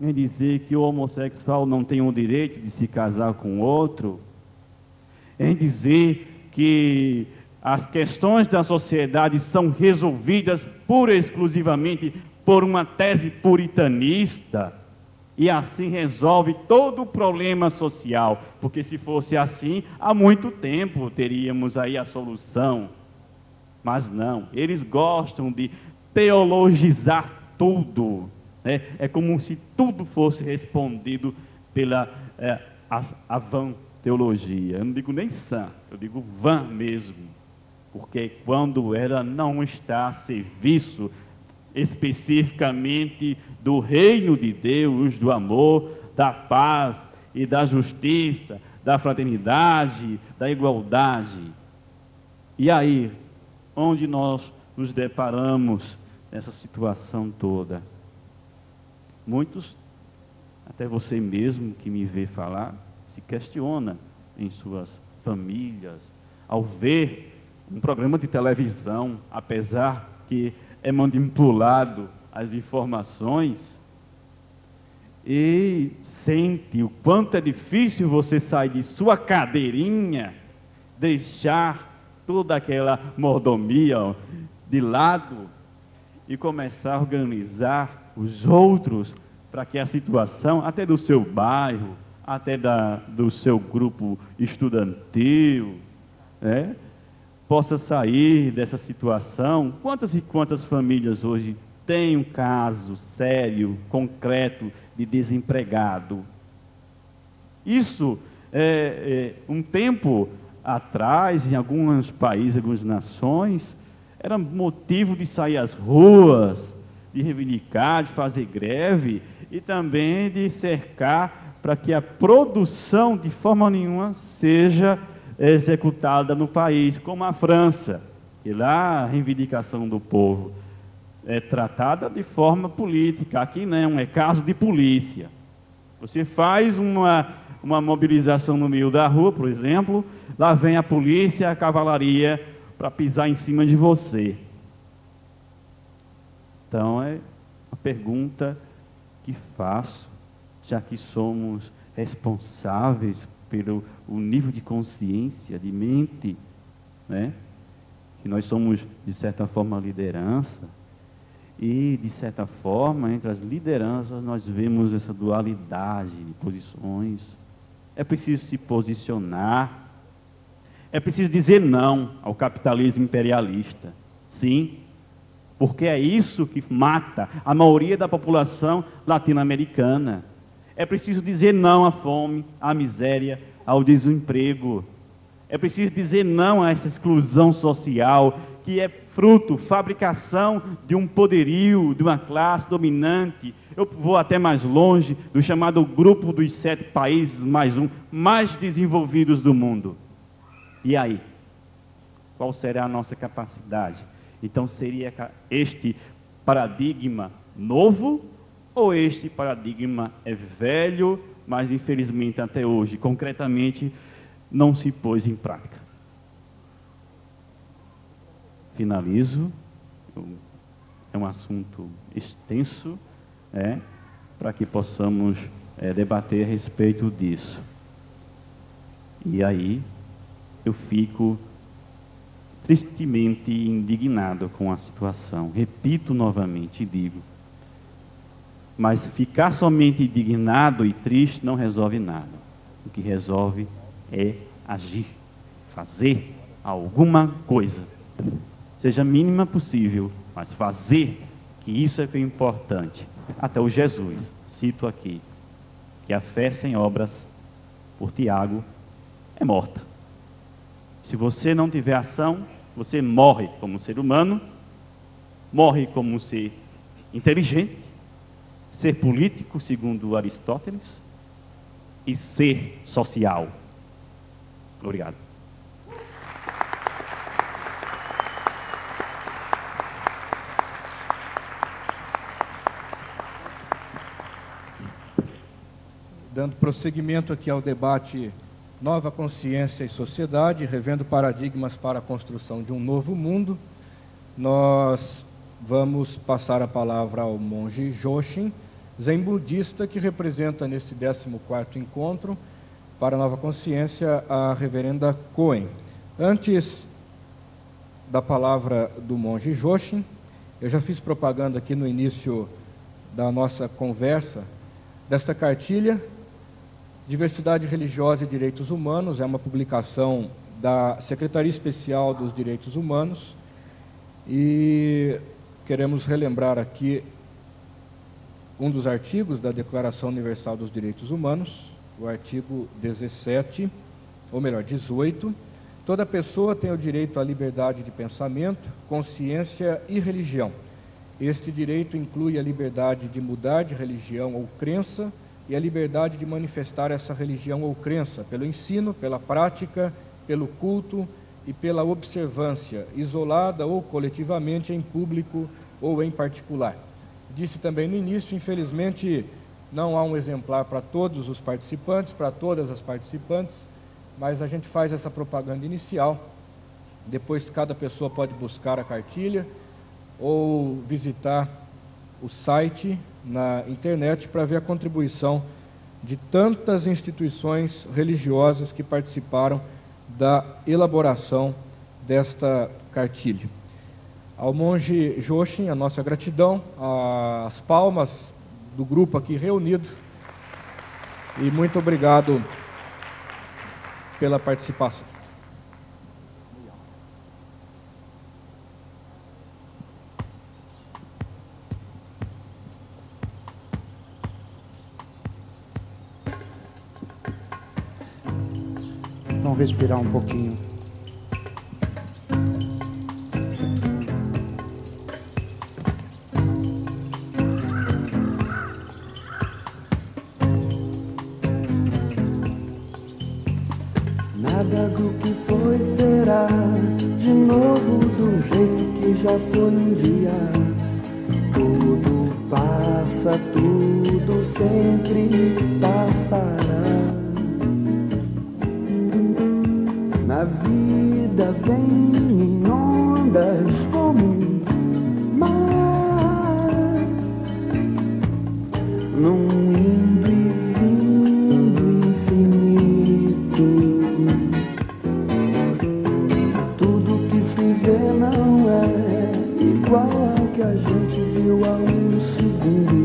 Em dizer que o homossexual não tem o direito de se casar com outro, em dizer que as questões da sociedade são resolvidas pura e exclusivamente por uma tese puritanista, e assim resolve todo o problema social, porque se fosse assim, há muito tempo teríamos aí a solução. Mas não, eles gostam de teologizar tudo. É como se tudo fosse respondido pela a vã teologia. Eu não digo nem sã, eu digo vã mesmo. Porque quando ela não está a serviço especificamente do reino de Deus, do amor, da paz e da justiça, da fraternidade, da igualdade. E aí, onde nós nos deparamos nessa situação toda? Muitos, até você mesmo que me vê falar, se questiona em suas famílias, ao ver um programa de televisão, apesar que é manipulado as informações, e sente o quanto é difícil você sair de sua cadeirinha, deixar toda aquela mordomia de lado e começar a organizar os outros, para que a situação, até do seu bairro, até do seu grupo estudantil, possa sair dessa situação. Quantas e quantas famílias hoje têm um caso sério, concreto, de desempregado? Isso, um tempo atrás, em alguns países, algumas nações, era motivo de sair às ruas, de reivindicar, de fazer greve e também de cercar para que a produção de forma nenhuma seja executada no país, como a França, que lá a reivindicação do povo é tratada de forma política. Aqui não, é caso de polícia. Você faz uma mobilização no meio da rua, por exemplo, lá vem a polícia, a cavalaria para pisar em cima de você. Então, é uma pergunta que faço, já que somos responsáveis pelo o nível de consciência, de mente, que nós somos, de certa forma, liderança, e, de certa forma, entre as lideranças, nós vemos essa dualidade de posições. É preciso se posicionar, é preciso dizer não ao capitalismo imperialista, sim, porque é isso que mata a maioria da população latino-americana. É preciso dizer não à fome, à miséria, ao desemprego. É preciso dizer não a essa exclusão social, que é fruto, fabricação de um poderio, de uma classe dominante. Eu vou até mais longe, do chamado grupo dos 7 países mais um, mais desenvolvidos do mundo. E aí? Qual será a nossa capacidade? Então, seria este paradigma novo ou este paradigma é velho, mas, infelizmente, até hoje, concretamente, não se pôs em prática? Finalizo. É um assunto extenso, para que possamos debater a respeito disso. E aí, eu fico tristemente indignado com a situação. Repito novamente e digo, mas ficar somente indignado e triste não resolve nada. O que resolve é agir, fazer alguma coisa, seja a mínima possível, mas fazer, que isso é que é importante. Até o Jesus, cito aqui, que a fé sem obras, por Tiago, é morta. Se você não tiver ação, você morre como um ser humano, morre como um ser inteligente, ser político, segundo Aristóteles, e ser social. Obrigado. Dando prosseguimento aqui ao debate Nova Consciência e Sociedade, revendo paradigmas para a construção de um novo mundo. Nós vamos passar a palavra ao monge Joshin, zen budista, que representa neste 14º encontro para a Nova Consciência a reverenda Cohen. Antes da palavra do monge Joshin, eu já fiz propaganda aqui no início da nossa conversa desta cartilha, Diversidade Religiosa e Direitos Humanos, é uma publicação da Secretaria Especial dos Direitos Humanos, e queremos relembrar aqui um dos artigos da Declaração Universal dos Direitos Humanos, o artigo 17, ou melhor, 18. Toda pessoa tem o direito à liberdade de pensamento, consciência e religião. Este direito inclui a liberdade de mudar de religião ou crença e a liberdade de manifestar essa religião ou crença pelo ensino, pela prática, pelo culto e pela observância, isolada ou coletivamente, em público ou em particular. Disse também no início, infelizmente, não há um exemplar para todos os participantes, para todas as participantes, mas a gente faz essa propaganda inicial. Depois, cada pessoa pode buscar a cartilha ou visitar o site na internet para ver a contribuição de tantas instituições religiosas que participaram da elaboração desta cartilha. Ao monge Joshin, a nossa gratidão, as palmas do grupo aqui reunido, e muito obrigado pela participação. Vamos respirar um pouquinho. Nada do que foi será de novo do jeito que já foi um dia. Tudo passa, tudo sempre passará. A vida vem em ondas como um mar, num indo e vindo infinito. Tudo que se vê não é igual ao que a gente viu há um segundo.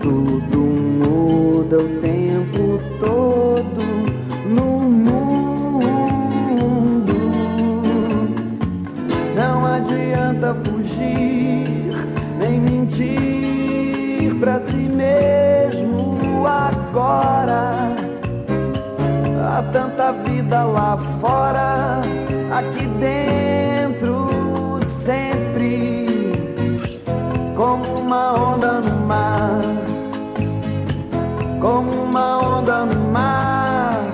Tudo muda o tempo todo. Fugir, nem mentir pra si mesmo agora. Há tanta vida lá fora, aqui dentro sempre, como uma onda no mar, como uma onda no mar,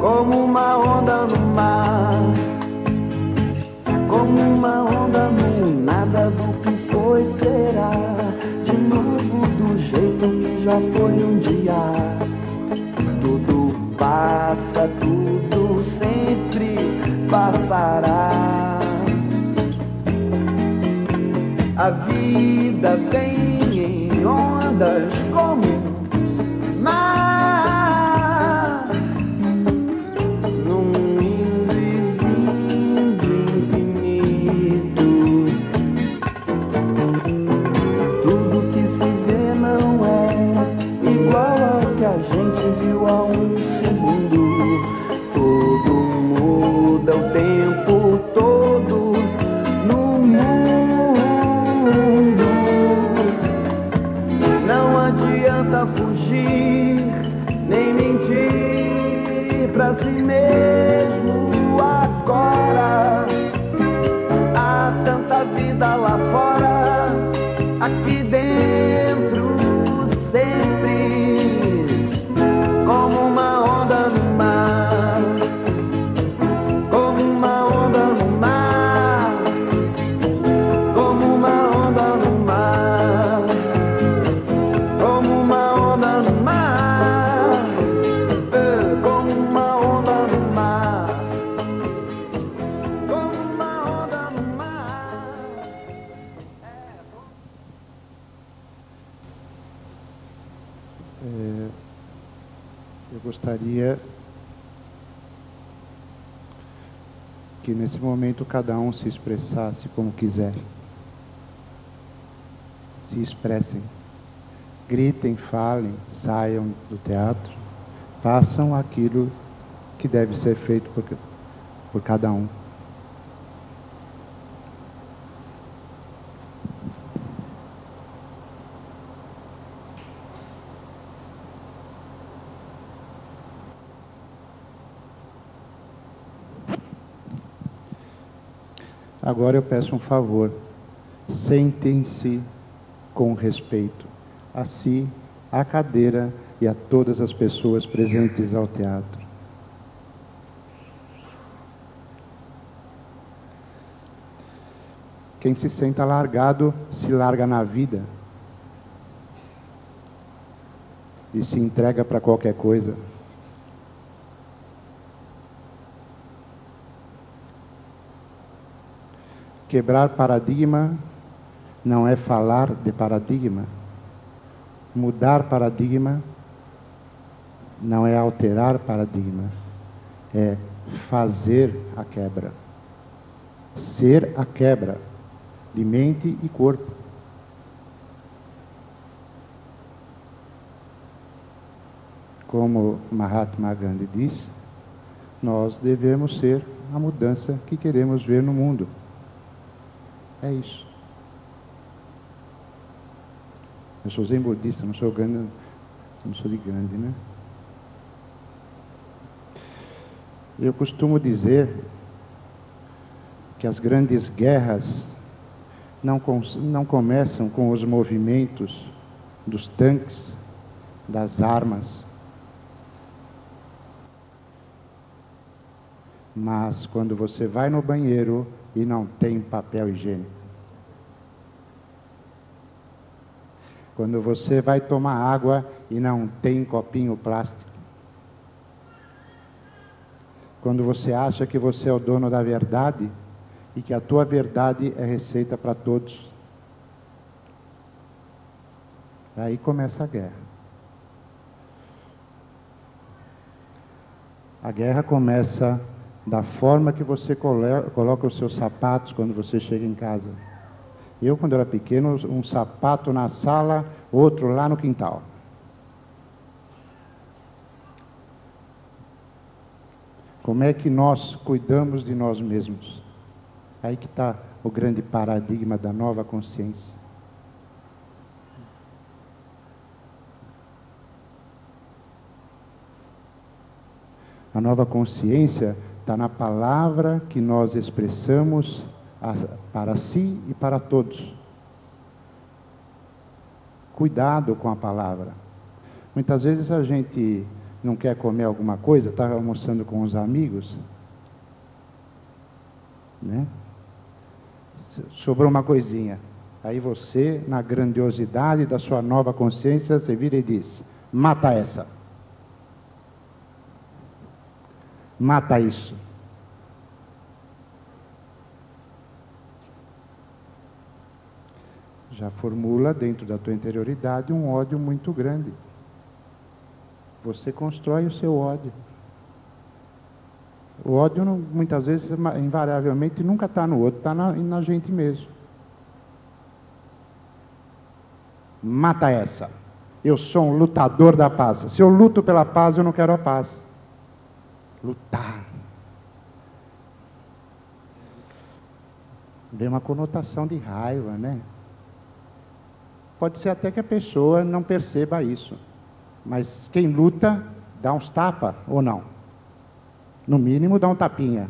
como uma onda no mar. Como uma onda no nada do que foi será, de novo do jeito que já foi um dia. Tudo passa, tudo sempre passará. A vida vem em ondas como o mar. Eu gostaria que nesse momento cada um se expressasse como quiser. Se expressem, gritem, falem, saiam do teatro, façam aquilo que deve ser feito por cada um. Agora eu peço um favor, sentem-se com respeito a si, à cadeira e a todas as pessoas presentes ao teatro. Quem se senta largado, se larga na vida e se entrega para qualquer coisa. Quebrar paradigma não é falar de paradigma. Mudar paradigma não é alterar paradigma. É fazer a quebra. Ser a quebra de mente e corpo. Como Mahatma Gandhi diz, nós devemos ser a mudança que queremos ver no mundo. É isso. Eu sou zen budista, não sou Gandhi, não sou de Gandhi, né? Eu costumo dizer que as grandes guerras não começam com os movimentos dos tanques, das armas, mas quando você vai no banheiro e não tem papel higiênico. Quando você vai tomar água e não tem copinho plástico. Quando você acha que você é o dono da verdade e que a tua verdade é receita para todos. Aí começa a guerra. A guerra começa da forma que você coloca os seus sapatos quando você chega em casa. Eu, quando era pequeno, um sapato na sala, outro lá no quintal. Como é que nós cuidamos de nós mesmos? Aí que está o grande paradigma da nova consciência. A nova consciência está na palavra que nós expressamos para si e para todos. Cuidado com a palavra. Muitas vezes a gente não quer comer alguma coisa, está almoçando com os amigos, né? Sobrou uma coisinha. Aí você, na grandiosidade da sua nova consciência, você vira e diz: mata essa. Mata isso. Já formula dentro da tua interioridade um ódio muito grande. Você constrói o seu ódio. O ódio, muitas vezes, invariavelmente, nunca está no outro, está na gente mesmo. Mata essa. Eu sou um lutador da paz. Se eu luto pela paz, eu não quero a paz. Lutar. Deu uma conotação de raiva, né? Pode ser até que a pessoa não perceba isso. Mas quem luta, dá uns tapas ou não? No mínimo, dá um tapinha.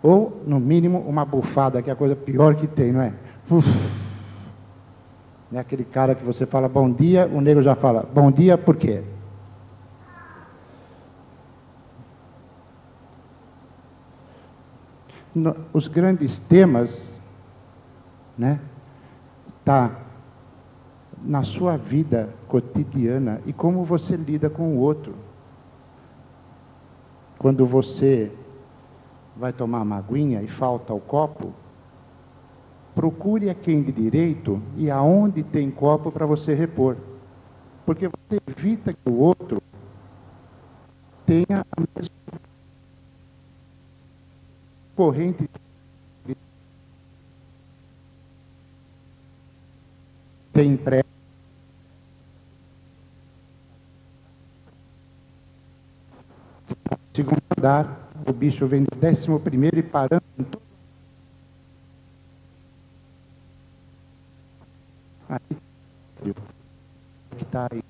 Ou, no mínimo, uma bufada, que é a coisa pior que tem, não é? Uf. É aquele cara que você fala bom dia, o negro já fala bom dia, por quê? Os grandes temas, né, tá na sua vida cotidiana e como você lida com o outro. Quando você vai tomar uma aguinha e falta o copo, procure a quem de direito e aonde tem copo para você repor, porque você evita que o outro corrente tem pressa. Segundo andar, o bicho vem do 11º e parando em todo. Aí, que está aí.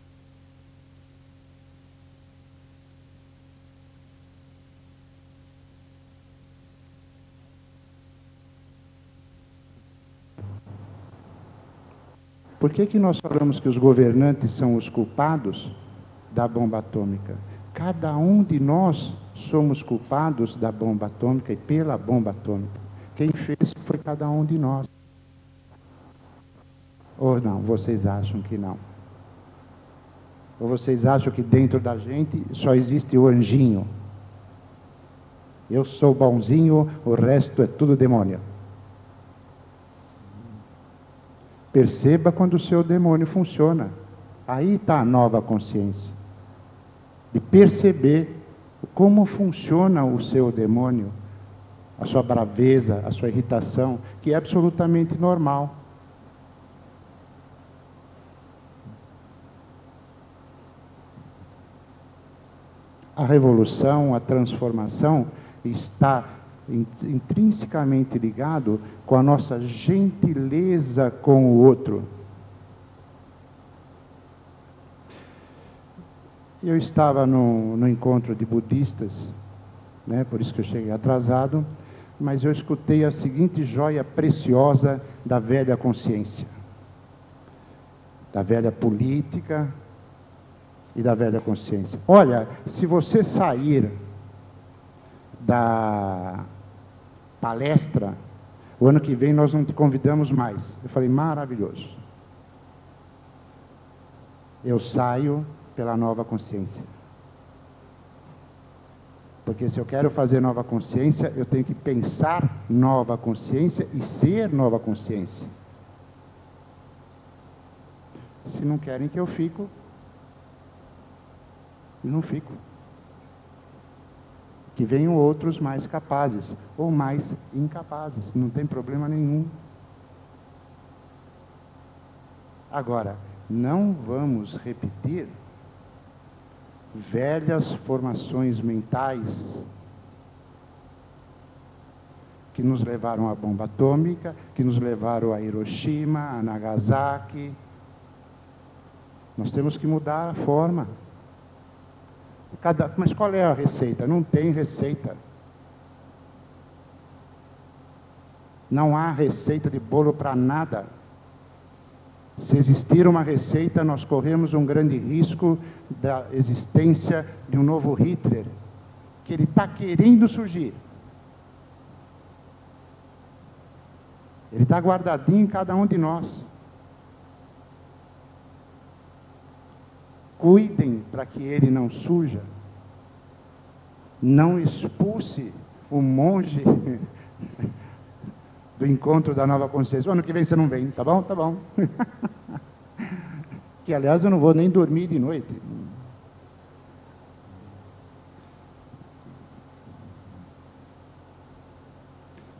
Por que nós falamos que os governantes são os culpados da bomba atômica? Cada um de nós somos culpados da bomba atômica e pela bomba atômica. Quem fez foi cada um de nós. Ou não, vocês acham que não? Ou vocês acham que dentro da gente só existe o anjinho? Eu sou bonzinho, o resto é tudo demônio. Perceba quando o seu demônio funciona. Aí está a nova consciência. De perceber como funciona o seu demônio, a sua braveza, a sua irritação, que é absolutamente normal. A revolução, a transformação está intrinsecamente ligado com a nossa gentileza com o outro. Eu estava no encontro de budistas, né, por isso que eu cheguei atrasado, mas eu escutei a seguinte joia preciosa da velha consciência, da velha política e da velha consciência. Olha, se você sair da palestra, o ano que vem nós não te convidamos mais. Eu falei, maravilhoso. Eu saio pela nova consciência. Porque se eu quero fazer nova consciência, eu tenho que pensar nova consciência e ser nova consciência. Se não querem que eu fico, eu não fico. Que venham outros mais capazes, ou mais incapazes, não tem problema nenhum. Agora, não vamos repetir velhas formações mentais que nos levaram à bomba atômica, que nos levaram a Hiroshima, a Nagasaki. Nós temos que mudar a forma. Mas qual é a receita? Não tem receita. Não há receita de bolo para nada. Se existir uma receita, nós corremos um grande risco da existência de um novo Hitler, que ele está querendo surgir. Ele está guardadinho em cada um de nós. Cuidem para que ele não surja. Não expulse o monge do encontro da nova consciência. O ano que vem você não vem, tá bom? Tá bom. Que, aliás, eu não vou nem dormir de noite.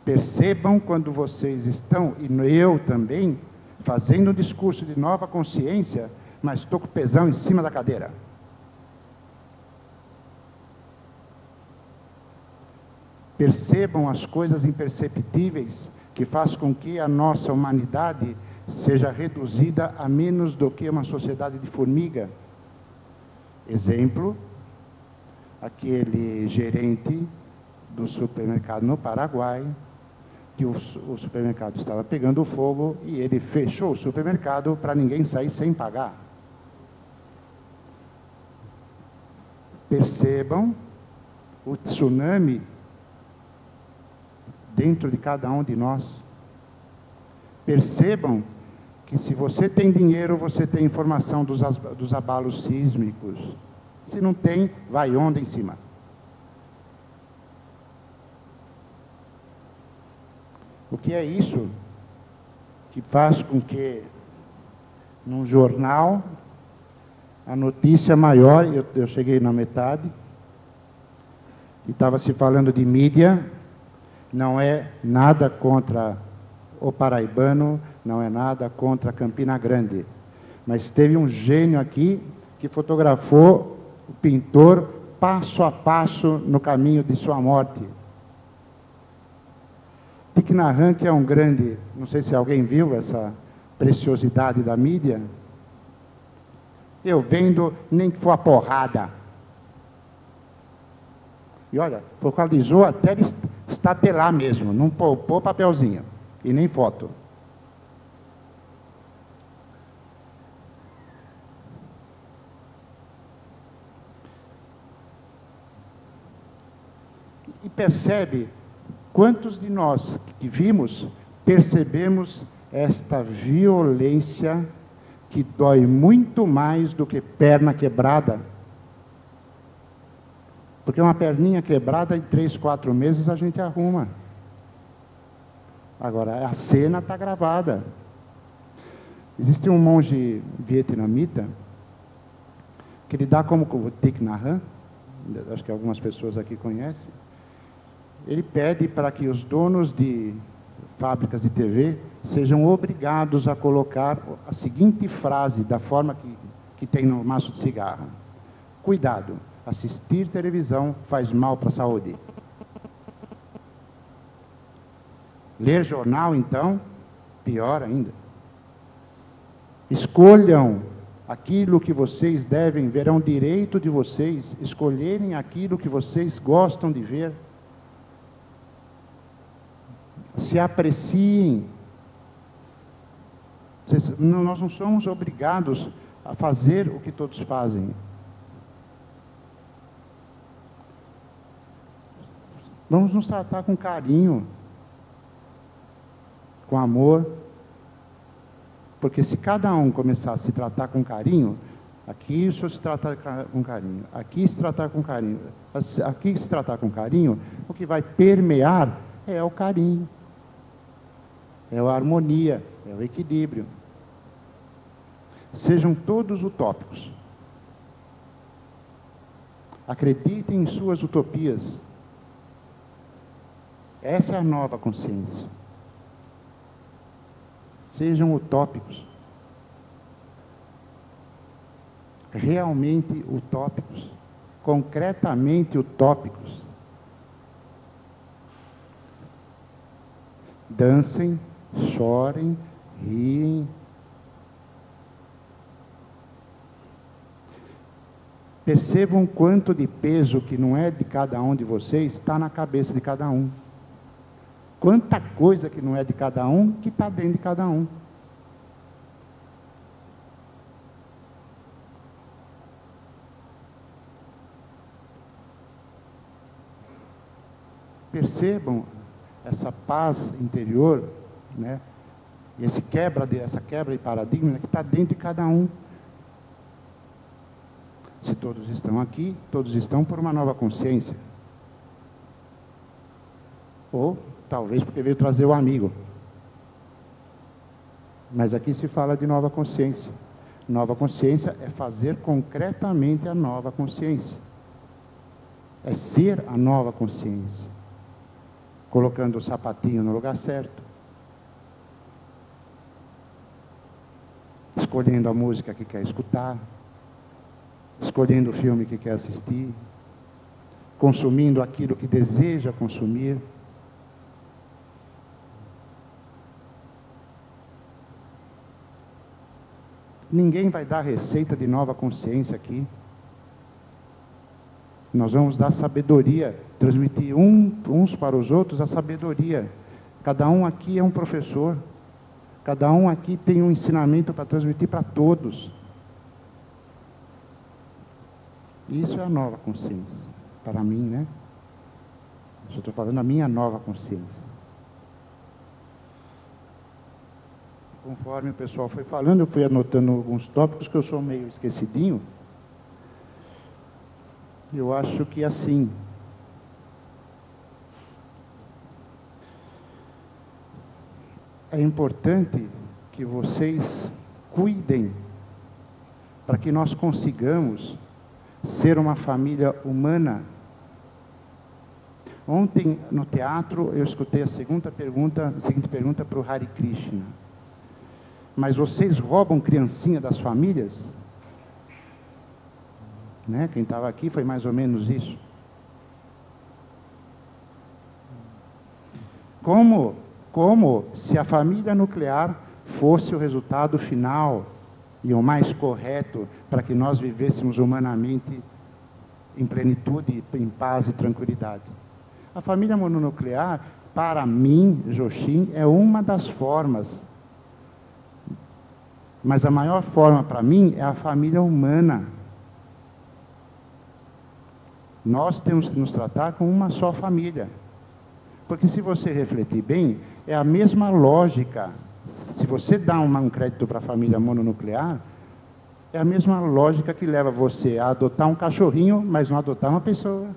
Percebam quando vocês estão, e eu também, fazendo um discurso de nova consciência, mas estou com o pesão em cima da cadeira. Percebam as coisas imperceptíveis que faz com que a nossa humanidade seja reduzida a menos do que uma sociedade de formiga. Exemplo, aquele gerente do supermercado no Paraguai, que o supermercado estava pegando fogo e ele fechou o supermercado para ninguém sair sem pagar. Percebam o tsunami dentro de cada um de nós. Percebam que se você tem dinheiro, você tem informação dos abalos sísmicos. Se não tem, vai onda em cima. O que é isso que faz com que, num jornal, a notícia maior, eu cheguei na metade, e estava se falando de mídia, Não é nada contra o paraibano, não é nada contra Campina Grande. Mas teve um gênio aqui que fotografou o pintor passo a passo no caminho de sua morte. Thich Nhat Hanh, que é um grande... Não sei se alguém viu essa preciosidade da mídia. Eu vendo, nem que for a porrada. E olha, focalizou até ele estatelar mesmo, não poupou papelzinho e nem foto. E percebe quantos de nós que vimos, percebemos esta violência que dói muito mais do que perna quebrada. Porque uma perninha quebrada, em 3, 4 meses, a gente arruma. Agora, a cena está gravada. Existe um monge vietnamita que lida como o Thich Nhat Hanh, acho que algumas pessoas aqui conhecem. Ele pede para que os donos de fábricas de TV sejam obrigados a colocar a seguinte frase, da forma que tem no maço de cigarro. Cuidado! Assistir televisão faz mal para a saúde. Ler jornal, então, pior ainda. Escolham aquilo que vocês devem ver, é um direito de vocês escolherem aquilo que vocês gostam de ver. Se apreciem. Nós não somos obrigados a fazer o que todos fazem. Vamos nos tratar com carinho, com amor, porque se cada um começar a se tratar com carinho, aqui isso se tratar com carinho, aqui se tratar com carinho, aqui se tratar com carinho, o que vai permear é o carinho, é a harmonia, é o equilíbrio. Sejam todos utópicos. Acreditem em suas utopias. Essa é a nova consciência. Sejam utópicos. Realmente utópicos. Concretamente utópicos. Dancem, chorem, riem. Percebam quanto de peso que não é de cada um de vocês está na cabeça de cada um. Quanta coisa que não é de cada um, que está dentro de cada um. Percebam essa paz interior, né? E essa quebra de paradigma que está dentro de cada um. Se todos estão aqui, todos estão por uma nova consciência. Ou... talvez porque veio trazer o amigo. Mas aqui se fala de nova consciência. Nova consciência é fazer concretamente a nova consciência. É ser a nova consciência. Colocando o sapatinho no lugar certo. Escolhendo a música que quer escutar. Escolhendo o filme que quer assistir. Consumindo aquilo que deseja consumir. Ninguém vai dar receita de nova consciência aqui. Nós vamos dar sabedoria, transmitir uns para os outros a sabedoria. Cada um aqui é um professor. Cada um aqui tem um ensinamento para transmitir para todos. Isso é a nova consciência. Para mim, né? Eu estou falando a minha nova consciência. Conforme o pessoal foi falando, eu fui anotando alguns tópicos que eu sou meio esquecidinho. Eu acho que assim. É importante que vocês cuidem para que nós consigamos ser uma família humana. Ontem, no teatro, eu escutei a seguinte pergunta para o Hari Krishna. Mas vocês roubam criancinha das famílias? Né? Quem estava aqui foi mais ou menos isso. Como se a família nuclear fosse o resultado final e o mais correto para que nós vivêssemos humanamente em plenitude, em paz e tranquilidade. A família mononuclear, para mim, Joshin, é uma das formas. Mas a maior forma para mim é a família humana. Nós temos que nos tratar como uma só família. Porque se você refletir bem, é a mesma lógica. Se você dá um crédito para a família mononuclear, é a mesma lógica que leva você a adotar um cachorrinho, mas não adotar uma pessoa.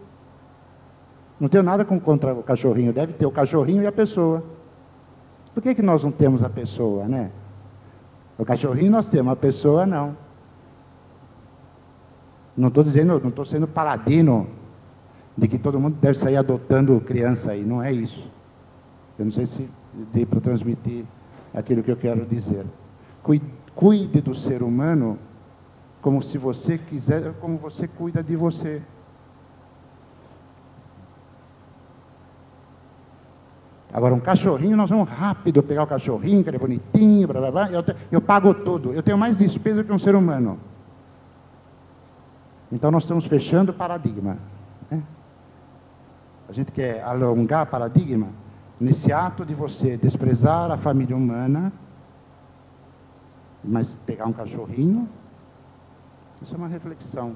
Não tenho nada contra o cachorrinho, deve ter o cachorrinho e a pessoa. Por que nós não temos a pessoa, né? O cachorrinho nós temos, a pessoa não. Não estou dizendo, não estou sendo paladino de que todo mundo deve sair adotando criança aí, não é isso. Eu não sei se dei para transmitir aquilo que eu quero dizer. Cuide do ser humano como se você quiser, como você cuida de você. Agora, um cachorrinho, nós vamos rápido pegar o cachorrinho, que ele é bonitinho, blá, blá, blá, eu pago tudo. Eu tenho mais despesa que um ser humano. Então, nós estamos fechando o paradigma. Né? A gente quer alongar o paradigma nesse ato de você desprezar a família humana, mas pegar um cachorrinho, isso é uma reflexão.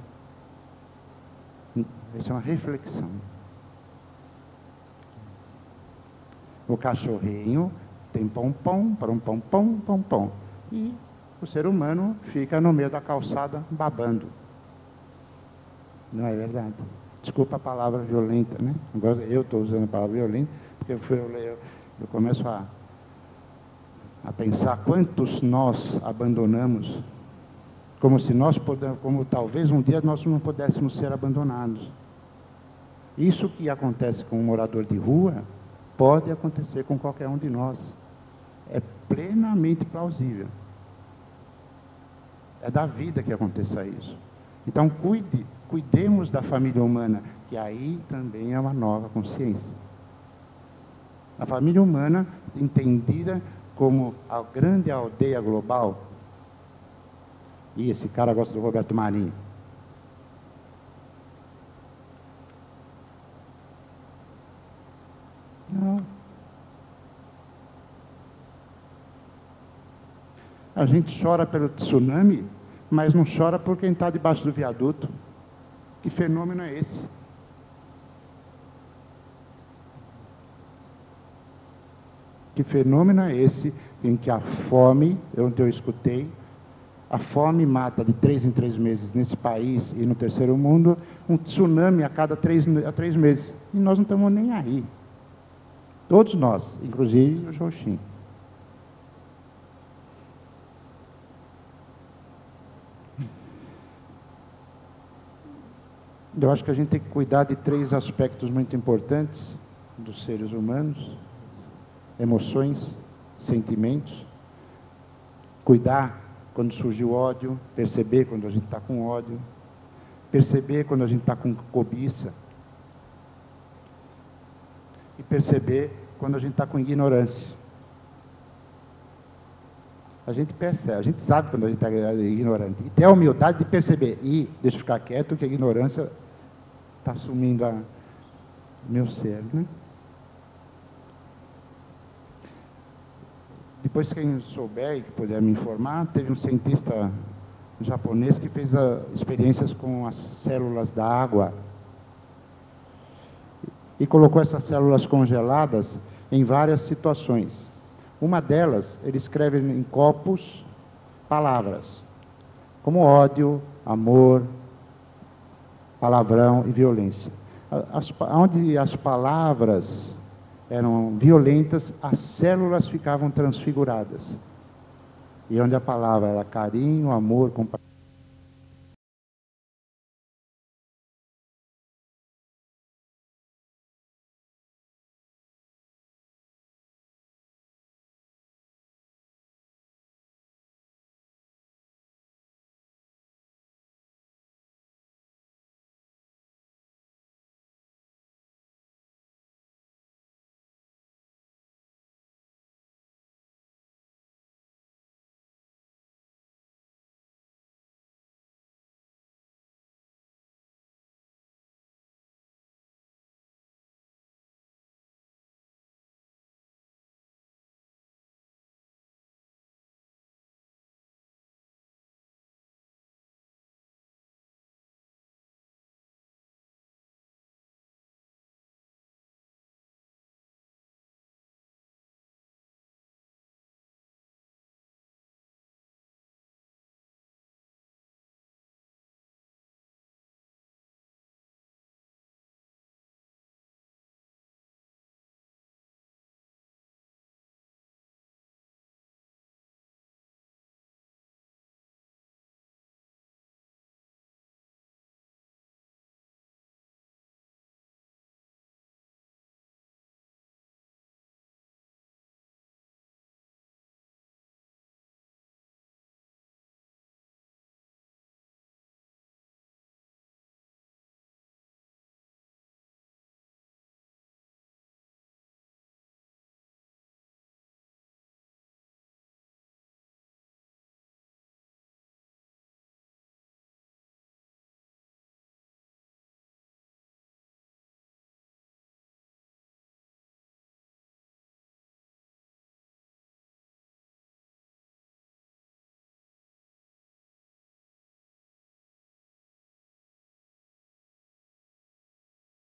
Isso é uma reflexão. O cachorrinho tem pompom, pompom, pompom, pompom. E o ser humano fica no meio da calçada babando. Não é verdade? Desculpa a palavra violenta, né? Agora eu estou usando a palavra violenta, porque eu começo a pensar quantos nós abandonamos, como talvez um dia nós não pudéssemos ser abandonados. Isso que acontece com um morador de rua, pode acontecer com qualquer um de nós. É plenamente plausível. É da vida que aconteça isso. Então, cuidemos da família humana, que aí também é uma nova consciência. A família humana, entendida como a grande aldeia global. E esse cara gosta do Roberto Marinho. Não. A gente chora pelo tsunami, mas não chora por quem está debaixo do viaduto. Que fenômeno é esse? Que fenômeno é esse em que a fome, onde eu escutei, a fome mata de 3 em 3 meses nesse país e no terceiro mundo, um tsunami a cada 3 meses. E nós não estamos nem aí. Todos nós, inclusive o Joshin. Eu acho que a gente tem que cuidar de 3 aspectos muito importantes dos seres humanos: emoções, sentimentos. Cuidar quando surge o ódio, perceber quando a gente está com ódio, perceber quando a gente está com cobiça. E perceber quando a gente está com ignorância. A gente percebe, a gente sabe quando a gente está ignorante. E ter a humildade de perceber. E deixa eu ficar quieto, que a ignorância está sumindo o meu ser. Né? Depois, quem souber e que puder me informar, teve um cientista japonês que fez experiências com as células da água. E colocou essas células congeladas em várias situações. Uma delas, ele escreve em copos palavras, como ódio, amor, palavrão e violência. Onde as palavras eram violentas, as células ficavam transfiguradas. E onde a palavra era carinho, amor, compaixão,